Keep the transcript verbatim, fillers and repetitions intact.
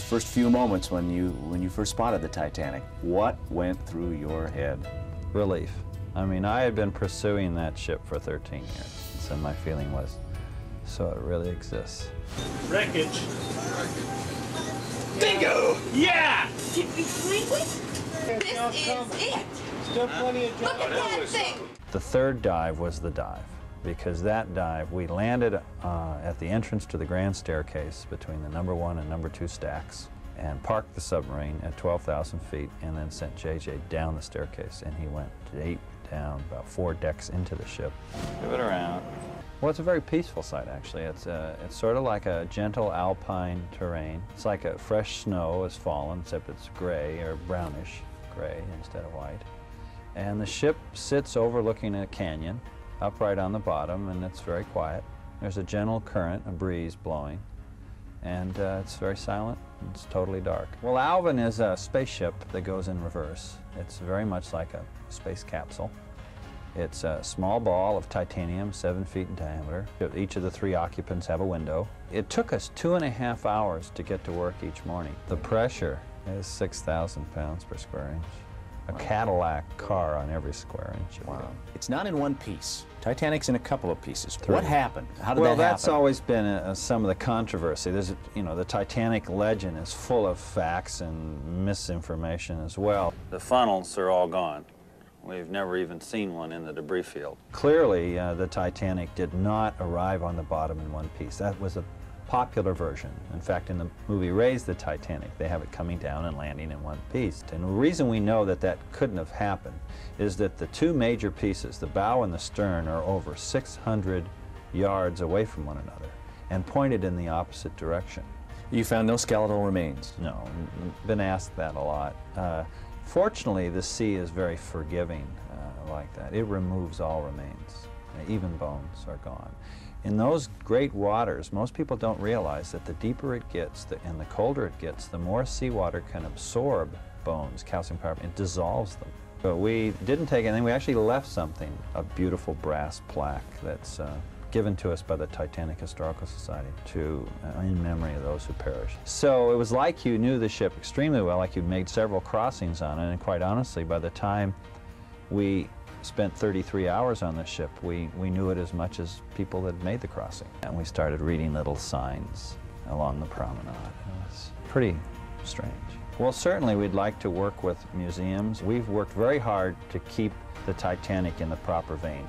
those first few moments when you when you first spotted the Titanic, what went through your head? Relief. I mean, I had been pursuing that ship for thirteen years, and so my feeling was, so it really exists. Wreckage. Bingo! Yeah! Did we sleep with? This no, is coming. It! Still plenty of time. Look at that thing! The third dive was the dive, because that dive, we landed uh, at the entrance to the grand staircase between the number one and number two stacks, and parked the submarine at twelve thousand feet, and then sent J J down the staircase, and he went deep down, about four decks into the ship. Move it around. Well, it's a very peaceful site, actually. It's, uh, it's sort of like a gentle alpine terrain. It's like a fresh snow has fallen, except it's gray or brownish gray instead of white. And the ship sits overlooking a canyon, upright on the bottom, and it's very quiet. There's a gentle current, a breeze blowing, and uh, it's very silent. And it's totally dark. Well, Alvin is a spaceship that goes in reverse. It's very much like a space capsule. It's a small ball of titanium, seven feet in diameter. Each of the three occupants have a window. It took us two and a half hours to get to work each morning. The pressure is six thousand pounds per square inch. A wow. Cadillac car on every square inch. Wow. It's not in one piece. Titanic's in a couple of pieces. Three. What happened? How did well, that happen? Well, that's always been a, a, some of the controversy. There's, a, you know, the Titanic legend is full of facts and misinformation as well. The funnels are all gone. We've never even seen one in the debris field. Clearly, uh, the Titanic did not arrive on the bottom in one piece. That was a popular version. In fact, in the movie Raise the Titanic, they have it coming down and landing in one piece. And the reason we know that that couldn't have happened is that the two major pieces, the bow and the stern, are over six hundred yards away from one another and pointed in the opposite direction. You found no skeletal remains? No. Been asked that a lot. Uh, Fortunately, the sea is very forgiving uh, like that. It removes all remains. Even bones are gone. In those great waters, most people don't realize that the deeper it gets the, and the colder it gets, the more seawater can absorb bones, calcium carbonate, and dissolves them. But we didn't take anything. We actually left something, a beautiful brass plaque that's uh, given to us by the Titanic Historical Society to, uh, in memory of those who perished. So it was like you knew the ship extremely well, like you'd made several crossings on it, and quite honestly, by the time we spent thirty-three hours on the ship, we, we knew it as much as people that had made the crossing. And we started reading little signs along the promenade. It was pretty strange. Well, certainly we'd like to work with museums. We've worked very hard to keep the Titanic in the proper vein.